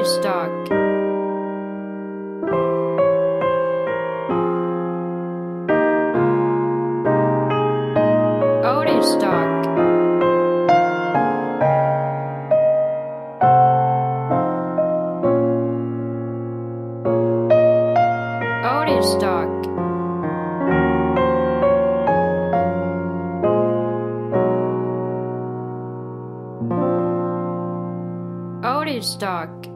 audiostock. Audiostock. Audiostock. Audiostock.